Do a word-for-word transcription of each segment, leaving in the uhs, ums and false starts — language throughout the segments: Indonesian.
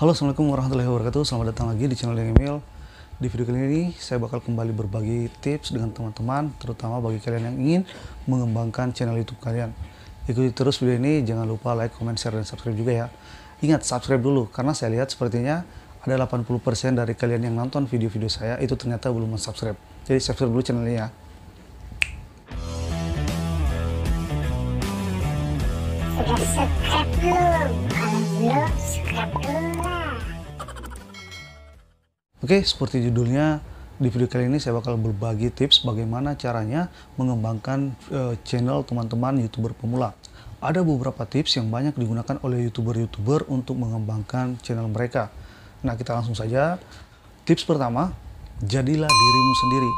Halo, Assalamualaikum warahmatullahi wabarakatuh. Selamat datang lagi di channel Yang Emil. Di video kali ini saya bakal kembali berbagi tips dengan teman-teman, terutama bagi kalian yang ingin mengembangkan channel YouTube kalian. Ikuti terus video ini, jangan lupa like, comment, share, dan subscribe juga ya. Ingat, subscribe dulu, karena saya lihat sepertinya ada delapan puluh persen dari kalian yang nonton video-video saya itu ternyata belum mensubscribe. Jadi subscribe dulu channelnya ya. Sudah subscribe belum? Kalau belum, subscribe dulu lah. Oke, seperti judulnya, di video kali ini saya bakal berbagi tips bagaimana caranya mengembangkan uh, channel teman-teman YouTuber pemula. Ada beberapa tips yang banyak digunakan oleh YouTuber-YouTuber untuk mengembangkan channel mereka. Nah, kita langsung saja. Tips pertama, jadilah dirimu sendiri.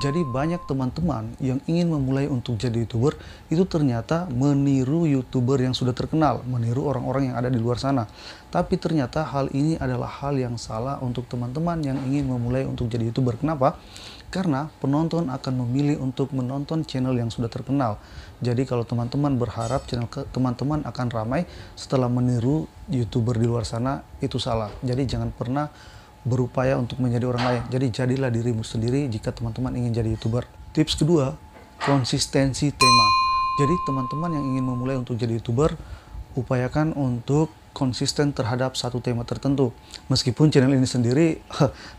Jadi banyak teman-teman yang ingin memulai untuk jadi YouTuber itu ternyata meniru YouTuber yang sudah terkenal, meniru orang-orang yang ada di luar sana. Tapi ternyata hal ini adalah hal yang salah untuk teman-teman yang ingin memulai untuk jadi YouTuber. Kenapa? Karena penonton akan memilih untuk menonton channel yang sudah terkenal. Jadi kalau teman-teman berharap channel teman-teman akan ramai setelah meniru YouTuber di luar sana, itu salah. Jadi jangan pernah berupaya untuk menjadi orang lain. Jadi jadilah dirimu sendiri jika teman-teman ingin jadi YouTuber. Tips kedua, konsistensi tema. Jadi teman-teman yang ingin memulai untuk jadi YouTuber, upayakan untuk konsisten terhadap satu tema tertentu. Meskipun channel ini sendiri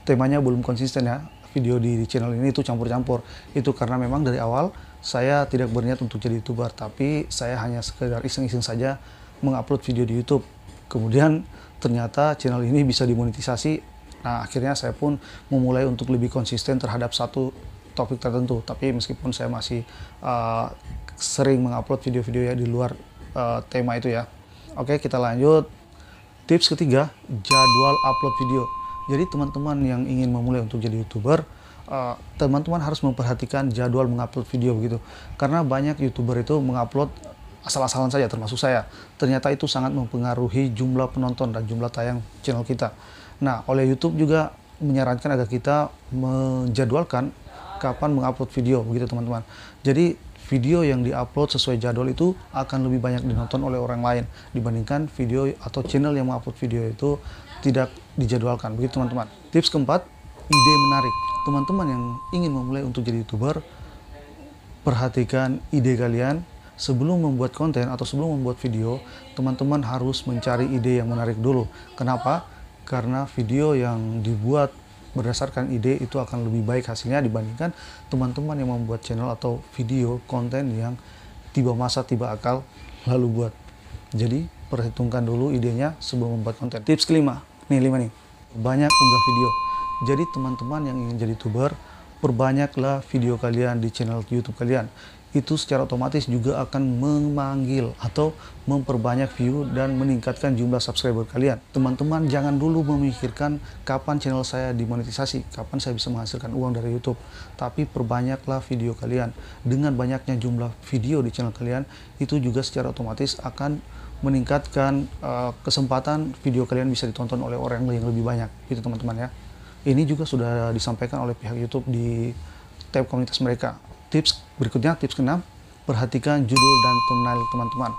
temanya belum konsisten ya, video di channel ini itu campur-campur. Itu karena memang dari awal saya tidak berniat untuk jadi YouTuber, tapi saya hanya sekedar iseng-iseng saja mengupload video di YouTube. Kemudian ternyata channel ini bisa dimonetisasi. Nah, akhirnya saya pun memulai untuk lebih konsisten terhadap satu topik tertentu. Tapi meskipun saya masih uh, sering mengupload video-video ya di luar uh, tema itu ya. Oke, kita lanjut. Tips ketiga, jadwal upload video. Jadi teman-teman yang ingin memulai untuk jadi YouTuber, teman-teman uh, harus memperhatikan jadwal mengupload video begitu. Karena banyak YouTuber itu mengupload asal-asalan saja, termasuk saya. Ternyata itu sangat mempengaruhi jumlah penonton dan jumlah tayang channel kita. Nah, oleh YouTube juga menyarankan agar kita menjadwalkan kapan mengupload video, begitu teman-teman. Jadi video yang diupload sesuai jadwal itu akan lebih banyak ditonton oleh orang lain dibandingkan video atau channel yang mengupload video itu tidak dijadwalkan, begitu teman-teman. Tips keempat, ide menarik. Teman-teman yang ingin memulai untuk jadi YouTuber, perhatikan ide kalian. Sebelum membuat konten atau sebelum membuat video, teman-teman harus mencari ide yang menarik dulu. Kenapa? Karena video yang dibuat berdasarkan ide itu akan lebih baik hasilnya dibandingkan teman-teman yang membuat channel atau video konten yang tiba masa, tiba akal, lalu buat. Jadi, perhitungkan dulu idenya sebelum membuat konten. Tips kelima, nih lima nih, banyak unggah video. Jadi, teman-teman yang ingin jadi YouTuber, perbanyaklah video kalian di channel YouTube kalian. Itu secara otomatis juga akan memanggil atau memperbanyak view dan meningkatkan jumlah subscriber kalian. Teman-teman jangan dulu memikirkan kapan channel saya dimonetisasi, kapan saya bisa menghasilkan uang dari YouTube. Tapi perbanyaklah video kalian. Dengan banyaknya jumlah video di channel kalian, itu juga secara otomatis akan meningkatkan uh, kesempatan video kalian bisa ditonton oleh orang yang lebih banyak. Gitu teman-teman ya. Ini juga sudah disampaikan oleh pihak YouTube di tab komunitas mereka. Tips berikutnya, tips keenam, perhatikan judul dan thumbnail teman-teman.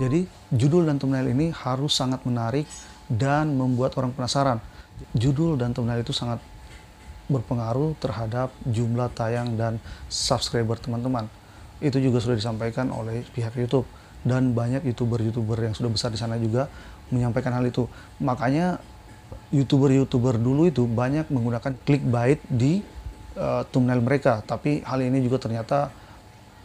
Jadi judul dan thumbnail ini harus sangat menarik dan membuat orang penasaran. Judul dan thumbnail itu sangat berpengaruh terhadap jumlah tayang dan subscriber teman-teman. Itu juga sudah disampaikan oleh pihak YouTube. Dan banyak YouTuber-YouTuber yang sudah besar di sana juga menyampaikan hal itu. Makanya YouTuber-YouTuber dulu itu banyak menggunakan clickbait di Uh, thumbnail mereka, tapi hal ini juga ternyata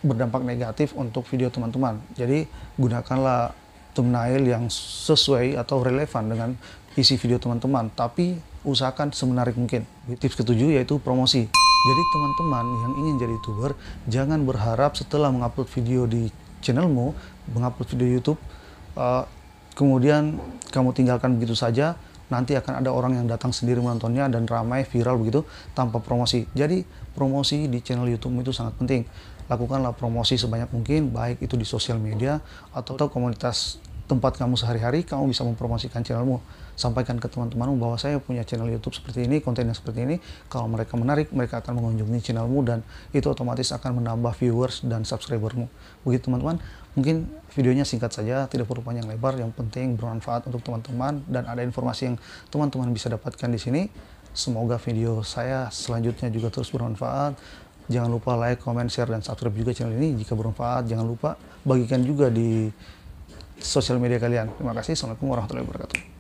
berdampak negatif untuk video teman-teman. Jadi gunakanlah thumbnail yang sesuai atau relevan dengan isi video teman-teman, tapi usahakan semenarik mungkin. Tips ketujuh yaitu promosi. Jadi teman-teman yang ingin jadi YouTuber, jangan berharap setelah mengupload video di channelmu, mengupload video YouTube, uh, kemudian kamu tinggalkan begitu saja. Nanti akan ada orang yang datang sendiri menontonnya dan ramai viral begitu tanpa promosi. Jadi promosi di channel YouTube itu sangat penting. Lakukanlah promosi sebanyak mungkin, baik itu di sosial media atau komunitas tempat kamu sehari-hari, kamu bisa mempromosikan channelmu. Sampaikan ke teman-temanmu bahwa saya punya channel YouTube seperti ini, kontennya seperti ini. Kalau mereka menarik, mereka akan mengunjungi channelmu dan itu otomatis akan menambah viewers dan subscribermu. Begitu teman-teman, mungkin videonya singkat saja, tidak perlu panjang lebar. Yang penting bermanfaat untuk teman-teman dan ada informasi yang teman-teman bisa dapatkan di sini. Semoga video saya selanjutnya juga terus bermanfaat. Jangan lupa like, comment, share, dan subscribe juga channel ini jika bermanfaat. Jangan lupa bagikan juga di sosial media kalian. Terima kasih. Assalamualaikum warahmatullahi wabarakatuh.